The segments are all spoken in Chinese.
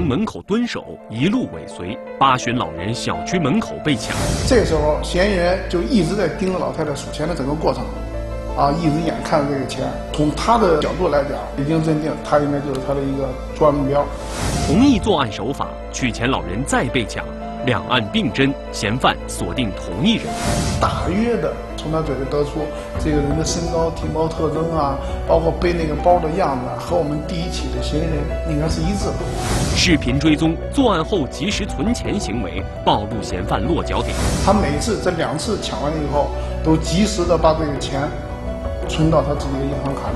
房门口蹲守，一路尾随。八旬老人小区门口被抢，这时候嫌疑人就一直在盯着老太太数钱的整个过程，啊，一直眼看着这个钱。从他的角度来讲，已经认定他应该就是他的一个作案目标。同一作案手法，取钱老人再被抢。 两案并侦，嫌犯锁定同一人。大约的从他嘴里得出这个人的身高、体貌特征啊，包括背那个包的样子，和我们第一起的嫌疑人应该是一致的。视频追踪作案后及时存钱行为，暴露嫌犯落脚点。他每次这两次抢完以后，都及时的把这个钱存到他自己的银行卡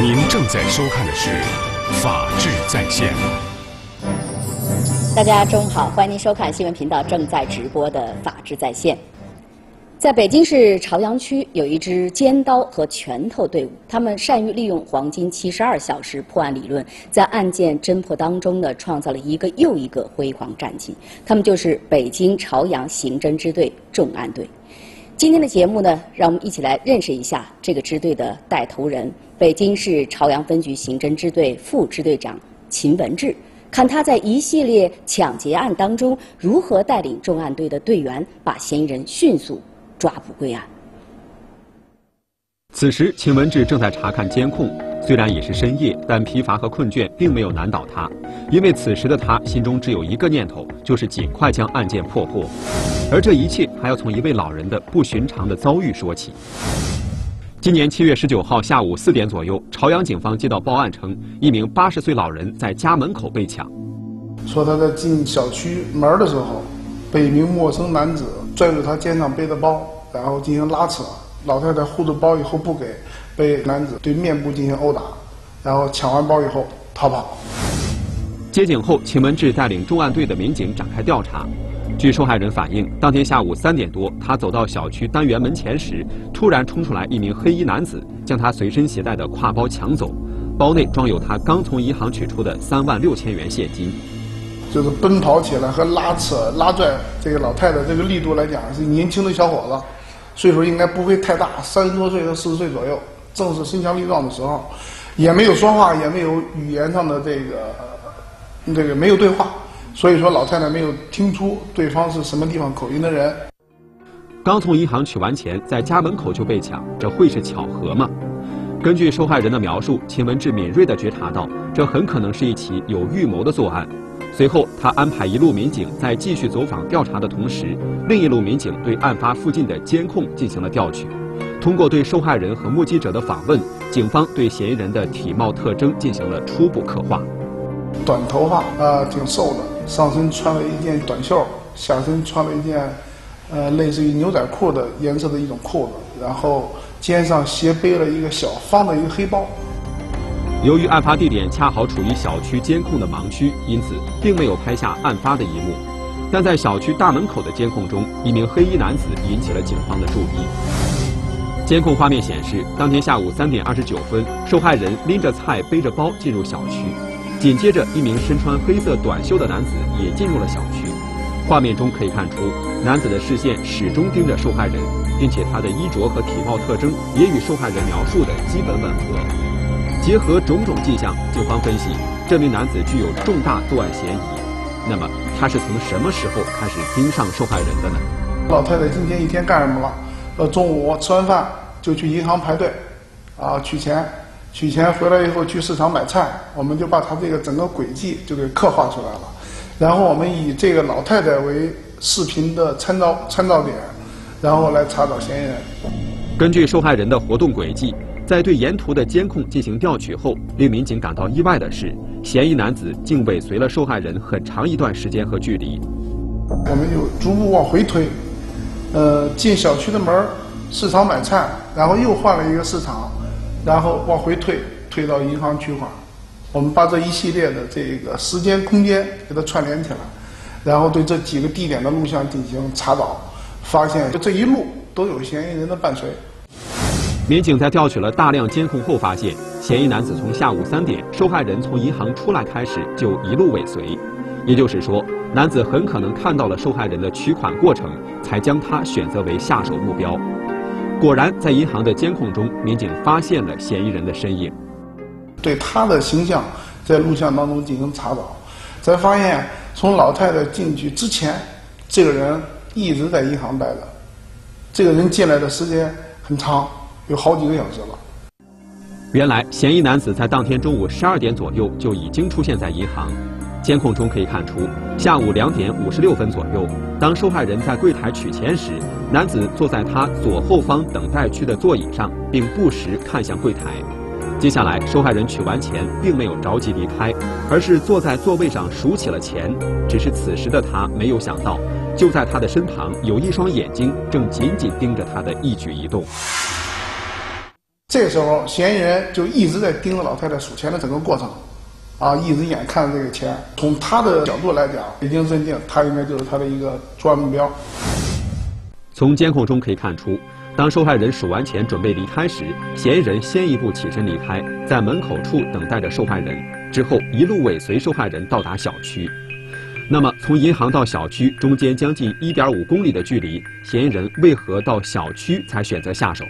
里。 您正在收看的是《法治在线》。大家中午好，欢迎您收看新闻频道正在直播的《法治在线》。在北京市朝阳区，有一支尖刀和拳头队伍，他们善于利用黄金72小时破案理论，在案件侦破当中呢，创造了一个又一个辉煌战绩。他们就是北京朝阳刑侦支队重案队。 今天的节目呢，让我们一起来认识一下这个支队的带头人——北京市朝阳分局刑侦支队副支队长秦文志，看他在一系列抢劫案当中如何带领重案队的队员把嫌疑人迅速抓捕归案。此时，秦文志正在查看监控。虽然也是深夜，但疲乏和困倦并没有难倒他，因为此时的他心中只有一个念头，就是尽快将案件破获。 而这一切还要从一位老人的不寻常的遭遇说起。今年7月19号下午4点左右，朝阳警方接到报案称，一名80岁老人在家门口被抢。说他在进小区门的时候，被一名陌生男子拽住他肩上背的包，然后进行拉扯。老太太护着包以后不给，被男子对面部进行殴打，然后抢完包以后逃跑。接警后，秦文志带领重案队的民警展开调查。 据受害人反映，当天下午3点多，他走到小区单元门前时，突然冲出来一名黑衣男子，将他随身携带的挎包抢走，包内装有他刚从银行取出的36000元现金。就是奔跑起来和拉扯、拉拽这个老太太这个力度来讲，是年轻的小伙子，岁数应该不会太大，30多岁到40岁左右，正是身强力壮的时候，也没有说话，也没有语言上的这个没有对话。 所以说，老太太没有听出对方是什么地方口音的人。刚从银行取完钱，在家门口就被抢，这会是巧合吗？根据受害人的描述，秦文志敏锐地觉察到，这很可能是一起有预谋的作案。随后，他安排一路民警在继续走访调查的同时，另一路民警对案发附近的监控进行了调取。通过对受害人和目击者的访问，警方对嫌疑人的体貌特征进行了初步刻画。 短头发，挺瘦的，上身穿了一件短袖，下身穿了一件，类似于牛仔裤的颜色的一种裤子，然后肩上斜背了一个小方的一个黑包。由于案发地点恰好处于小区监控的盲区，因此并没有拍下案发的一幕。但在小区大门口的监控中，一名黑衣男子引起了警方的注意。 监控画面显示，当天下午3点29分，受害人拎着菜、背着包进入小区。紧接着，一名身穿黑色短袖的男子也进入了小区。画面中可以看出，男子的视线始终盯着受害人，并且他的衣着和体貌特征也与受害人描述的基本吻合。结合种种迹象，警方分析，这名男子具有重大作案嫌疑。那么，他是从什么时候开始盯上受害人的呢？老太太今天一天干什么了？ 中午我吃完饭就去银行排队，啊，取钱，取钱回来以后去市场买菜，我们就把他这个整个轨迹就给刻画出来了。然后我们以这个老太太为视频的参照点，然后来查找嫌疑人。根据受害人的活动轨迹，在对沿途的监控进行调取后，令民警感到意外的是，嫌疑男子竟尾随了受害人很长一段时间和距离。我们就逐步往回推。 进小区的门市场买菜，然后又换了一个市场，然后往回退，退到银行取款。我们把这一系列的这个时间、空间给它串联起来，然后对这几个地点的录像进行查找，发现这一路都有嫌疑人的伴随。民警在调取了大量监控后，发现嫌疑男子从下午3点受害人从银行出来开始就一路尾随，也就是说。 男子很可能看到了受害人的取款过程，才将他选择为下手目标。果然，在银行的监控中，民警发现了嫌疑人的身影。对她的形象在录像当中进行查找，才发现从老太太进去之前，这个人一直在银行待着，这个人进来的时间很长，有好几个小时了。 原来，嫌疑男子在当天中午12点左右就已经出现在银行。监控中可以看出，下午2点56分左右，当受害人在柜台取钱时，男子坐在他左后方等待区的座椅上，并不时看向柜台。接下来，受害人取完钱，并没有着急离开，而是坐在座位上数起了钱。只是此时的他没有想到，就在他的身旁有一双眼睛正紧紧盯着他的一举一动。 这时候，嫌疑人就一直在盯着老太太数钱的整个过程，啊，一直眼看着这个钱。从他的角度来讲，已经认定他应该就是他的一个作案目标。从监控中可以看出，当受害人数完钱准备离开时，嫌疑人先一步起身离开，在门口处等待着受害人，之后一路尾随受害人到达小区。那么，从银行到小区中间将近 1.5 公里的距离，嫌疑人为何到小区才选择下手？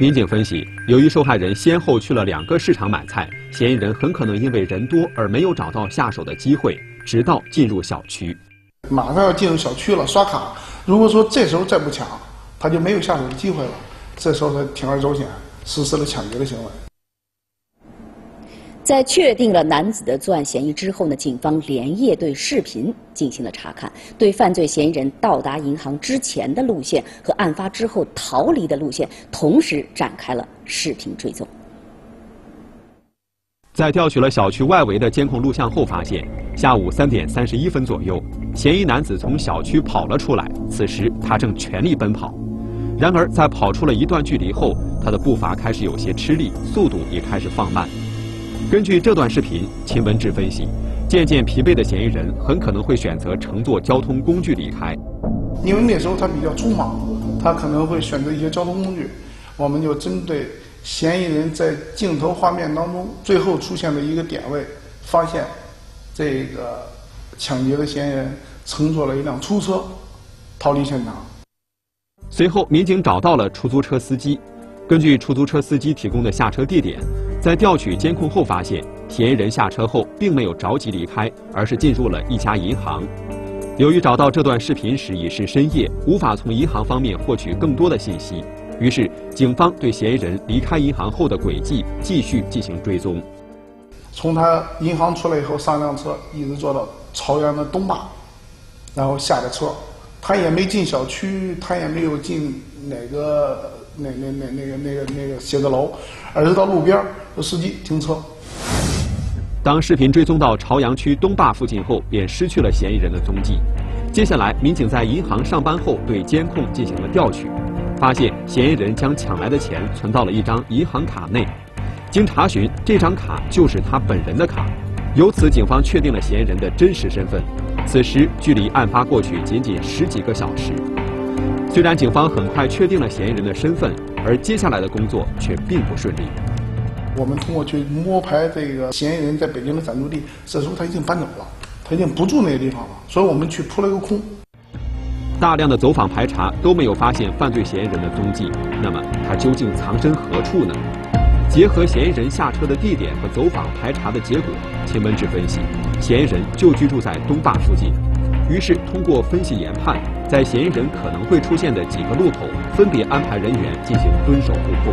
民警分析，由于受害人先后去了2个市场买菜，嫌疑人很可能因为人多而没有找到下手的机会，直到进入小区。马上要进入小区了，刷卡。如果说这时候再不抢，他就没有下手的机会了。这时候他铤而走险，实施了抢劫的行为。 在确定了男子的作案嫌疑之后呢，警方连夜对视频进行了查看，对犯罪嫌疑人到达银行之前的路线和案发之后逃离的路线，同时展开了视频追踪。在调取了小区外围的监控录像后，发现下午3点31分左右，嫌疑男子从小区跑了出来，此时他正全力奔跑。 然而，在跑出了一段距离后，他的步伐开始有些吃力，速度也开始放慢。根据这段视频，秦文志分析，渐渐疲惫的嫌疑人很可能会选择乘坐交通工具离开，因为那时候他比较匆忙，他可能会选择一些交通工具。我们就针对嫌疑人在镜头画面当中最后出现的一个点位，发现这个抢劫的嫌疑人乘坐了一辆出租车逃离现场。 随后，民警找到了出租车司机。根据出租车司机提供的下车地点，在调取监控后发现，嫌疑人下车后并没有着急离开，而是进入了一家银行。由于找到这段视频时已是深夜，无法从银行方面获取更多的信息，于是警方对嫌疑人离开银行后的轨迹继续进行追踪。从他银行出来以后，上辆车一直坐到朝阳的东坝，然后下了车。 他也没进小区，他也没有进那个写字楼，而是到路边，司机停车。当视频追踪到朝阳区东坝附近后，便失去了嫌疑人的踪迹。接下来，民警在银行上班后对监控进行了调取，发现嫌疑人将抢来的钱存到了一张银行卡内。经查询，这张卡就是他本人的卡。由此，警方确定了嫌疑人的真实身份。 此时，距离案发过去仅仅10几个小时。虽然警方很快确定了嫌疑人的身份，而接下来的工作却并不顺利。我们通过去摸排这个嫌疑人在北京的暂住地，这时候他已经搬走了，他已经不住那个地方了，所以我们去扑了个空。大量的走访排查都没有发现犯罪嫌疑人的踪迹，那么他究竟藏身何处呢？结合嫌疑人下车的地点和走访排查的结果，秦文志分析。 嫌疑人就居住在东坝附近，于是通过分析研判，在嫌疑人可能会出现的几个路口，分别安排人员进行蹲守布控。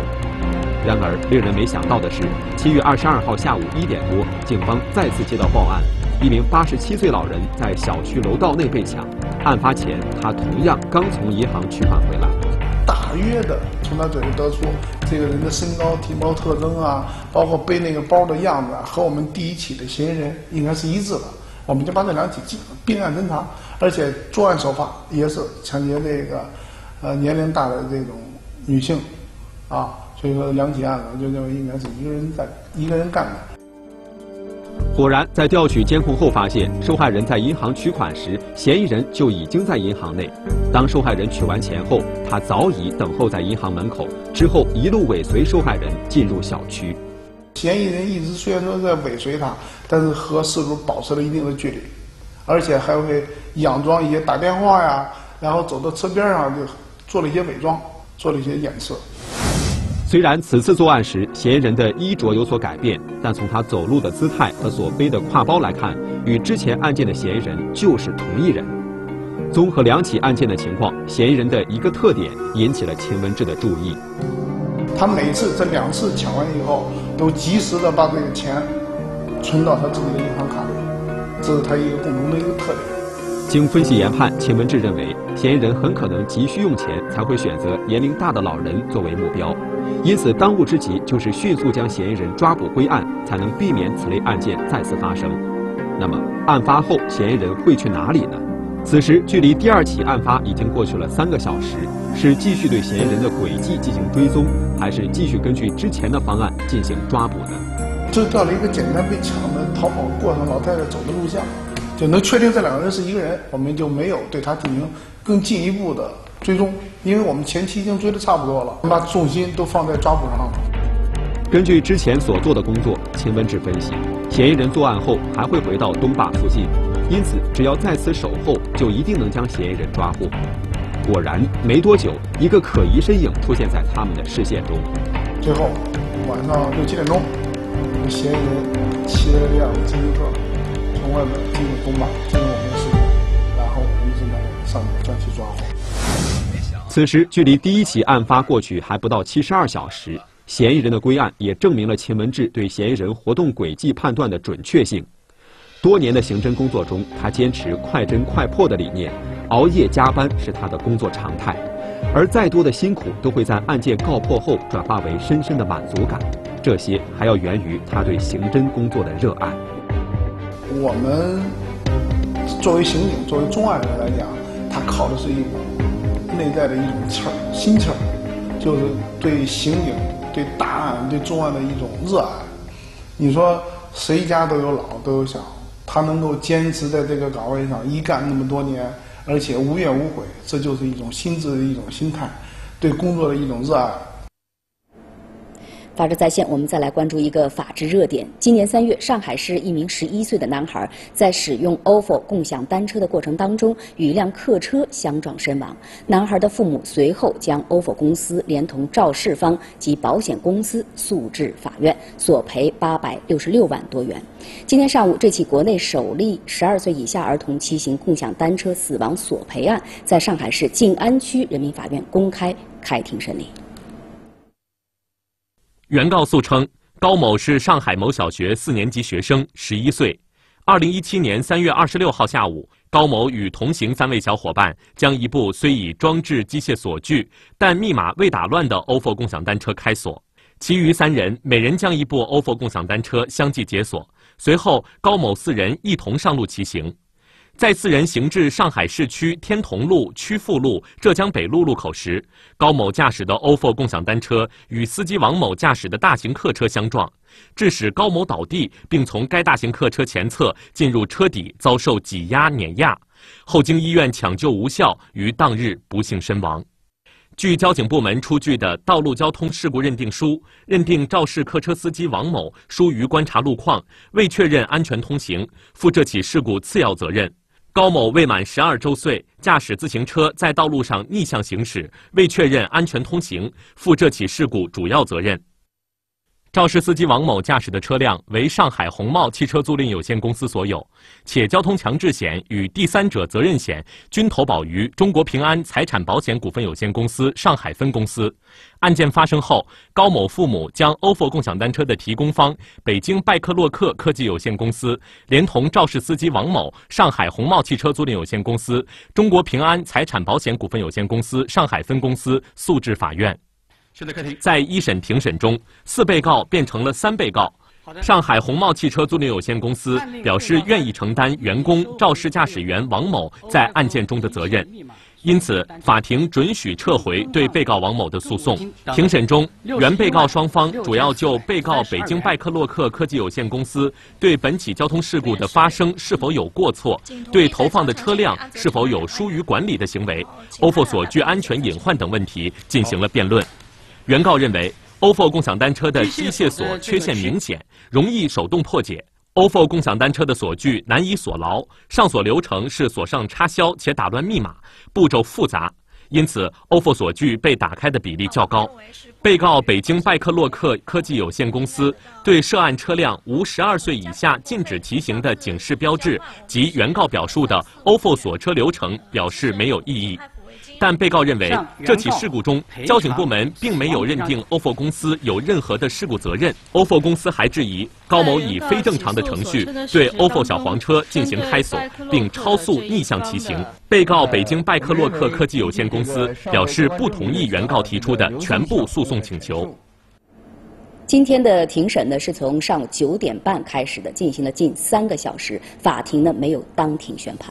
然而，令人没想到的是，7月22号下午1点多，警方再次接到报案，一名87岁老人在小区楼道内被抢。案发前，他同样刚从银行取款回来。大约的从他嘴里得出，这个人的身高、体貌特征啊，包括背那个包的样子啊，和我们第一起的嫌疑人应该是一致的。我们就把这2起并案侦查，而且作案手法也是抢劫这个年龄大的这种女性啊，所以说2起案子就认为应该是一个人干的。 果然，在调取监控后发现，受害人在银行取款时，嫌疑人就已经在银行内。当受害人取完钱后，他早已等候在银行门口，之后一路尾随受害人进入小区。嫌疑人一直虽然说在尾随他，但是和事主保持了一定的距离，而且还会佯装一些打电话呀，然后走到车边上就做了一些伪装，做了一些掩饰。虽然此次作案时嫌疑人的衣着有所改变，但从他走路的姿态和所背的挎包来看，与之前案件的嫌疑人就是同一人。综合两起案件的情况，嫌疑人的一个特点引起了秦文志的注意。他每次这两次抢完以后，都及时的把这个钱存到他自己的银行卡里，这是他一个共同的一个特点。 经分析研判，秦文志认为嫌疑人很可能急需用钱，才会选择年龄大的老人作为目标。因此，当务之急就是迅速将嫌疑人抓捕归案，才能避免此类案件再次发生。那么，案发后嫌疑人会去哪里呢？此时，距离第二起案发已经过去了3个小时，是继续对嫌疑人的轨迹进行追踪，还是继续根据之前的方案进行抓捕呢？就到了一个简单被抢的逃跑过程，老太太走的录像。 就能确定这两个人是一个人，我们就没有对他进行更进一步的追踪，因为我们前期已经追得差不多了，我们把重心都放在抓捕上了。根据之前所做的工作，秦文志分析，嫌疑人作案后还会回到东坝附近，因此只要在此守候，就一定能将嫌疑人抓获。果然，没多久，一个可疑身影出现在他们的视线中。最后，晚上6、7点钟，嫌疑人骑着辆自行车。 从外面进入东坝，进入我们的市场，然后我们一直在上面将其抓获。此时，距离第一起案发过去还不到72小时，嫌疑人的归案也证明了秦文志对嫌疑人活动轨迹判断的准确性。多年的刑侦工作中，他坚持快侦快破的理念，熬夜加班是他的工作常态，而再多的辛苦都会在案件告破后转化为深深的满足感，这些还要源于他对刑侦工作的热爱。 我们作为刑警，作为重案人来讲，他靠的是一种内在的一种气儿、心气儿，就是对刑警、对大案、对重案的一种热爱。你说谁家都有老都有小，他能够坚持在这个岗位上一干那么多年，而且无怨无悔，这就是一种心智的一种心态，对工作的一种热爱。 法治在线，我们再来关注一个法治热点。今年3月，上海市一名11岁的男孩在使用 ofo 共享单车的过程当中，与一辆客车相撞身亡。男孩的父母随后将 ofo 公司连同肇事方及保险公司诉至法院，索赔866万多元。今天上午，这起国内首例12岁以下儿童骑行共享单车死亡索赔案，在上海市静安区人民法院公开开庭审理。 原告诉称，高某是上海某小学4年级学生，11岁。2017年3月26号下午，高某与同行3位小伙伴将一部虽已装置机械锁具，但密码未打乱的 ofo 共享单车开锁。其余3人每人将一部 ofo 共享单车相继解锁。随后，高某4人一同上路骑行，在4人行至上海市区天潼路、曲阜路、浙江北路路口时， 高某驾驶的 ofo 共享单车与司机王某驾驶的大型客车相撞，致使高某倒地，并从该大型客车前侧进入车底，遭受挤压碾压，后经医院抢救无效，于当日不幸身亡。据交警部门出具的道路交通事故认定书，认定肇事客车司机王某疏于观察路况，未确认安全通行，负这起事故次要责任。 高某未满12周岁，驾驶自行车在道路上逆向行驶，未确认安全通行，负这起事故主要责任。肇事司机王某驾驶的车辆为上海鸿茂汽车租赁有限公司所有，且交通强制险与第三者责任险均投保于中国平安财产保险股份有限公司上海分公司。案件发生后，高某父母将 ofo 共享单车的提供方北京拜克洛克科技有限公司，连同肇事司机王某、上海鸿茂汽车租赁有限公司、中国平安财产保险股份有限公司上海分公司诉至法院。 在一审庭审中，4被告变成了3被告。上海鸿茂汽车租赁有限公司表示愿意承担员工肇事驾驶员王某在案件中的责任，因此法庭准许撤回对被告王某的诉讼。庭审中，原被告双方主要就被告北京拜克洛克科技有限公司对本起交通事故的发生是否有过错，对投放的车辆是否有疏于管理的行为 ，ofo 所具安全隐患等问题进行了辩论。 原告认为 ，ofo 共享单车的机械锁缺陷明显，容易手动破解 ；ofo 共享单车的锁具难以锁牢，上锁流程是锁上插销且打乱密码，步骤复杂。因此 ，ofo 所具被打开的比例较高。被告北京拜克洛克科技有限公司对涉案车辆无12岁以下禁止骑行的警示标志及原告表述的 ofo 锁车流程表示没有异议。 但被告认为，这起事故中，交警部门并没有认定 ofo 公司有任何的事故责任。ofo 公司还质疑高某以非正常的程序对 ofo 小黄车进行开锁，并超速逆向骑行。被告北京拜克洛克科技有限公司表示不同意原告提出的全部诉讼请求。 今天的庭审呢，是从上午9点半开始的，进行了近3个小时。法庭呢没有当庭宣判。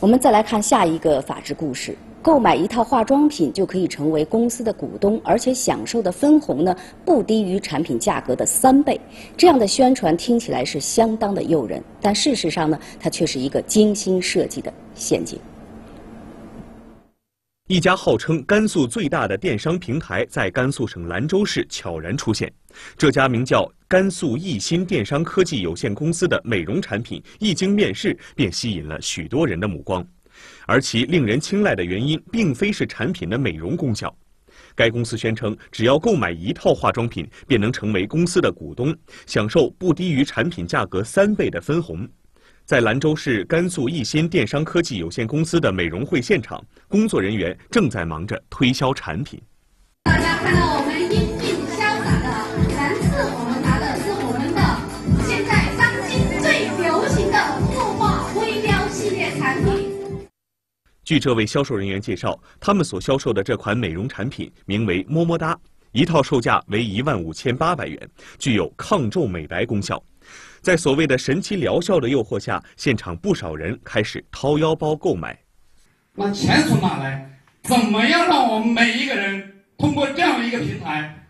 我们再来看下一个法治故事。 购买一套化妆品就可以成为公司的股东，而且享受的分红呢不低于产品价格的3倍。这样的宣传听起来是相当的诱人，但事实上呢，它却是一个精心设计的陷阱。一家号称甘肃最大的电商平台在甘肃省兰州市悄然出现。这家名叫甘肃易鑫电商科技有限公司的美容产品一经面世，便吸引了许多人的目光。 而其令人青睐的原因，并非是产品的美容功效。该公司宣称，只要购买1套化妆品，便能成为公司的股东，享受不低于产品价格3倍的分红。在兰州市甘肃易鑫电商科技有限公司的美容会现场，工作人员正在忙着推销产品。大家看到我们英俊潇洒的蓝色，我们拿的是我们的现在当今最流行的雾化微雕系列产品。 据这位销售人员介绍，他们所销售的这款美容产品名为“么么哒”，一套售价为15,800元，具有抗皱美白功效。在所谓的神奇疗效的诱惑下，现场不少人开始掏腰包购买。把钱从哪来？怎么样让我们每一个人通过这样一个平台，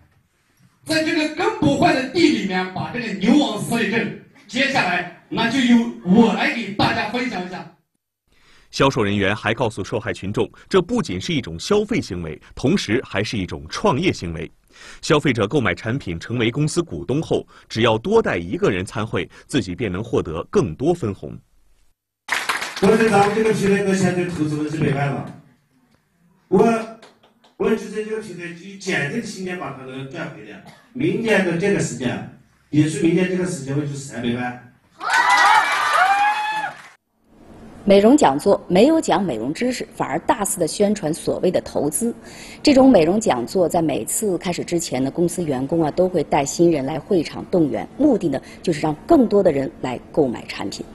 在这个根不坏的地里面把这个牛王死一阵？接下来那就由我来给大家分享一下。 销售人员还告诉受害群众，这不仅是一种消费行为，同时还是一种创业行为。消费者购买产品成为公司股东后，只要多带1个人参会，自己便能获得更多分红。我在咱们这个平台，我现在投资的是100万了。我就在这个平台，就简单今年把它能赚回来，明年的这个时间，也是明年这个时间，我就300万。 美容讲座没有讲美容知识，反而大肆的宣传所谓的投资。这种美容讲座在每次开始之前呢，公司员工啊都会带新人来会场动员，目的呢就是让更多的人来购买产品。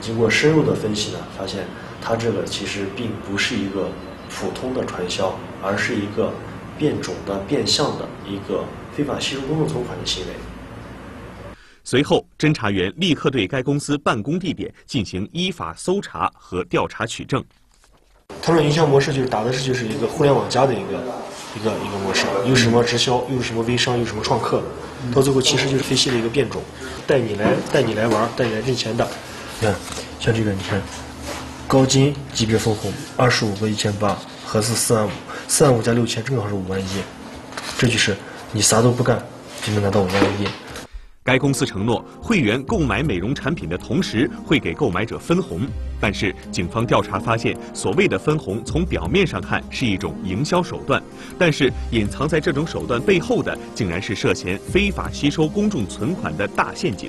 经过深入的分析呢，发现它这个其实并不是一个普通的传销，而是一个变种的、变相的一个非法吸收公众存款的行为。 随后，侦查员立刻对该公司办公地点进行依法搜查和调查取证。他们营销模式就是打的是一个互联网加的一个模式，又什么直销，又什么微商，又什么创客，到最后其实就是非系的一个变种，带你来玩，带你来挣钱的。你看，像这个，你看，高金级别分红25个1,800，合资4万5，4万5加6,000正好是5万1，这就是你啥都不干就能拿到5万1。 该公司承诺，会员购买美容产品的同时会给购买者分红。但是，警方调查发现，所谓的分红从表面上看是一种营销手段，但是隐藏在这种手段背后的，竟然是涉嫌非法吸收公众存款的大陷阱。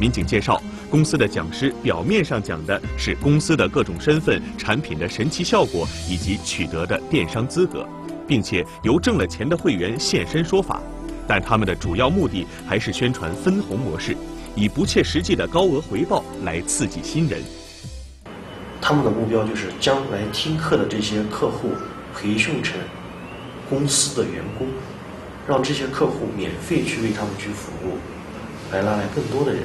民警介绍，公司的讲师表面上讲的是公司的各种身份、产品的神奇效果以及取得的电商资格，并且由挣了钱的会员现身说法。 但他们的主要目的还是宣传分红模式，以不切实际的高额回报来刺激新人。他们的目标就是将来听课的这些客户培训成公司的员工，让这些客户免费去为他们去服务，来拉来更多的人。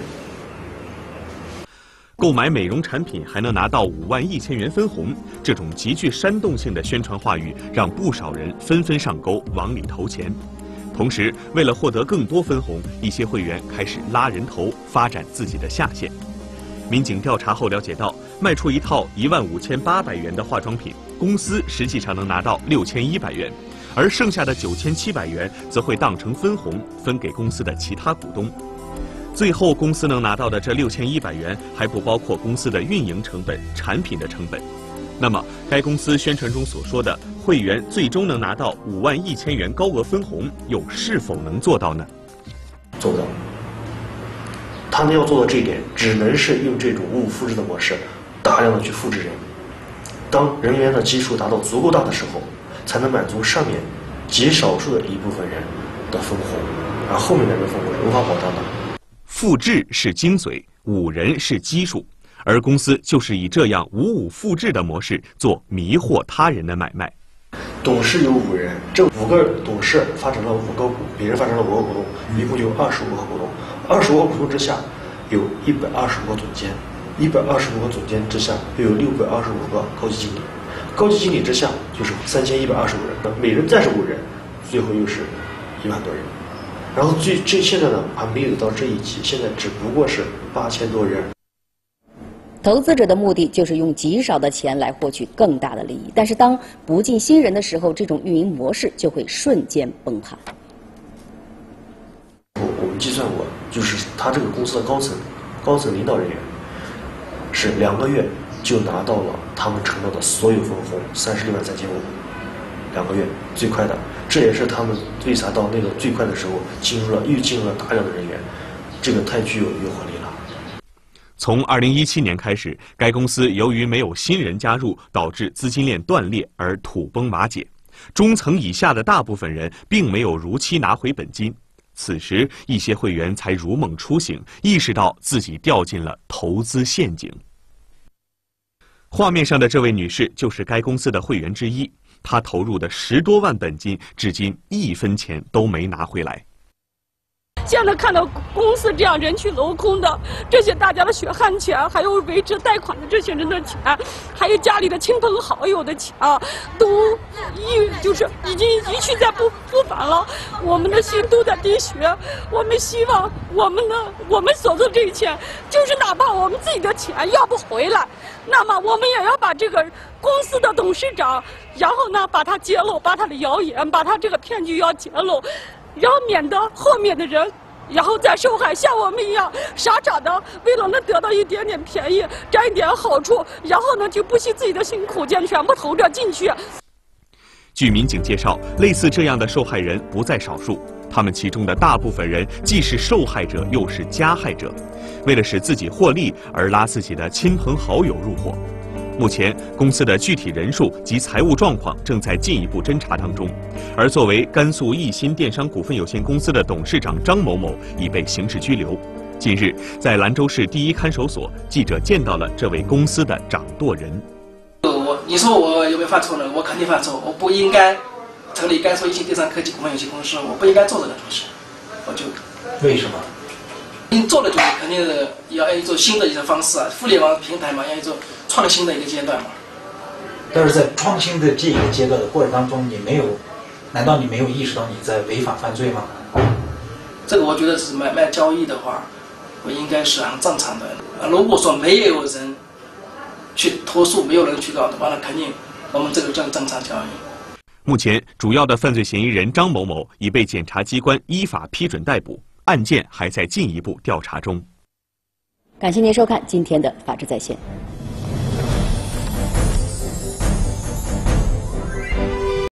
购买美容产品还能拿到5万1,000元分红，这种极具煽动性的宣传话语，让不少人纷纷上钩往里投钱。 同时，为了获得更多分红，一些会员开始拉人头，发展自己的下线。民警调查后了解到，卖出一套15,800元的化妆品，公司实际上能拿到6,100元，而剩下的9,700元则会当成分红分给公司的其他股东。最后，公司能拿到的这6,100元还不包括公司的运营成本、产品的成本。那么，该公司宣传中所说的会员最终能拿到5万1千元高额分红，又是否能做到呢？做不到。他们要做到这一点，只能是用这种无我复制的模式，大量的去复制人。当人员的基数达到足够大的时候，才能满足上面极少数的一部分人的分红，而后面的人的分红是无法保障的。复制是精髓，五人是基数。 而公司就是以这样无我复制的模式做迷惑他人的买卖。董事有5人，这5个董事发展了5个股，每人发展了5个股东，一共就有25个股东。25个股东之下有125个总监，125个总监之下又有625个高级经理，高级经理之下就是3125人，每人再是5人，最后又是1万多人。然后现在呢还没有到这一级，现在只不过是8000多人。 投资者的目的就是用极少的钱来获取更大的利益，但是当不尽新人的时候，这种运营模式就会瞬间崩盘。我们计算过，就是他这个公司的高层领导人员，是2个月就拿到了他们承诺的所有分红36万3千5，2个月最快的，这也是他们为啥到那个最快的时候又进入了大量的人员，这个太具有诱惑力了。 从2017年开始，该公司由于没有新人加入，导致资金链断裂而土崩瓦解。中层以下的大部分人并没有如期拿回本金。此时，一些会员才如梦初醒，意识到自己掉进了投资陷阱。画面上的这位女士就是该公司的会员之一，她投入的10多万本金，至今1分钱都没拿回来。 现在看到公司这样人去楼空的，这些大家的血汗钱，还有维持贷款的这些人的钱，还有家里的亲朋好友的钱，都已经一去再不返了。我们的心都在滴血，我们希望我们所做这一切，就是哪怕我们自己的钱要不回来，那么我们也要把这个公司的董事长，然后呢把他揭露，把他的谣言，把他这个骗局要揭露。 然后免得后面的人，然后再受害，像我们一样傻傻的，为了能得到一点点便宜，占一点好处，然后呢就不惜自己的辛苦钱全部投着进去。据民警介绍，类似这样的受害人不在少数，他们其中的大部分人既是受害者又是加害者，为了使自己获利而拉自己的亲朋好友入伙。目前，公司的具体人数及财务状况正在进一步侦查当中。 而作为甘肃易鑫电商股份有限公司的董事长张某某已被刑事拘留。近日，在兰州市第一看守所，记者见到了这位公司的掌舵人。你说我有没有犯错呢？我肯定犯错，我不应该成立甘肃易鑫电商科技股份有限公司，我不应该做这个东西。我就为什么？你做了就肯定要一种新的一种方式啊，互联网平台嘛，要一种创新的一个阶段嘛。但是在创新的这一个阶段的过程当中，你没有。 难道你没有意识到你在违法犯罪吗？这个我觉得是买卖交易的话，我应该是很正常的。如果说没有人去投诉，没有人去告的话，那肯定我们这个叫正常交易。目前，主要的犯罪嫌疑人张某某已被检察机关依法批准逮捕，案件还在进一步调查中。感谢您收看今天的《法治在线》。